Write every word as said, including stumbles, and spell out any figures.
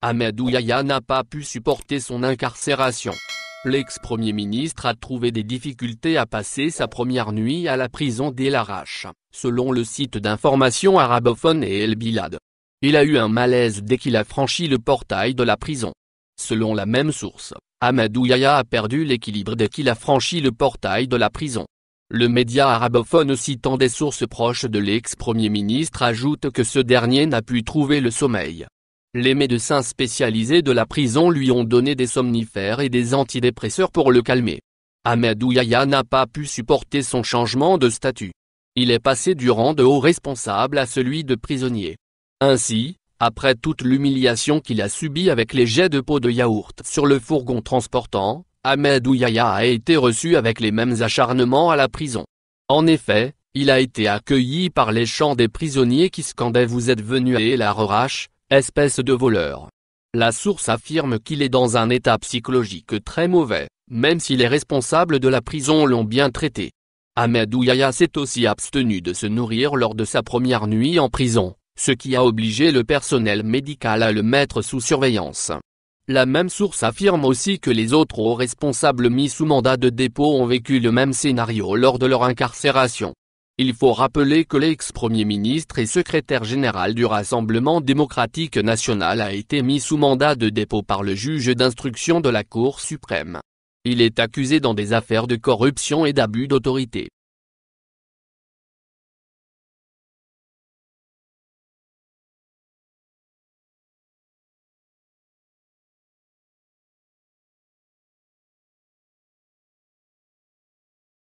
Ahmed Ouyahia n'a pas pu supporter son incarcération. L'ex-premier ministre a trouvé des difficultés à passer sa première nuit à la prison d'El-Harrach, selon le site d'information arabophone et El Bilad. Il a eu un malaise dès qu'il a franchi le portail de la prison. Selon la même source, Ahmed Ouyahia a perdu l'équilibre dès qu'il a franchi le portail de la prison. Le média arabophone citant des sources proches de l'ex-premier ministre ajoute que ce dernier n'a pu trouver le sommeil. Les médecins spécialisés de la prison lui ont donné des somnifères et des antidépresseurs pour le calmer. Ahmed Ouyahia n'a pas pu supporter son changement de statut. Il est passé du rang de haut responsable à celui de prisonnier. Ainsi, après toute l'humiliation qu'il a subie avec les jets de pots de yaourt sur le fourgon transportant, Ahmed Ouyahia a été reçu avec les mêmes acharnements à la prison. En effet, il a été accueilli par les chants des prisonniers qui scandaient « Vous êtes venu à El-Harrach, espèce de voleur ». La source affirme qu'il est dans un état psychologique très mauvais, même si les responsables de la prison l'ont bien traité. Ahmed Ouyahia s'est aussi abstenu de se nourrir lors de sa première nuit en prison, ce qui a obligé le personnel médical à le mettre sous surveillance. La même source affirme aussi que les autres hauts responsables mis sous mandat de dépôt ont vécu le même scénario lors de leur incarcération. Il faut rappeler que l'ex-premier ministre et secrétaire général du Rassemblement démocratique national a été mis sous mandat de dépôt par le juge d'instruction de la Cour suprême. Il est accusé dans des affaires de corruption et d'abus d'autorité.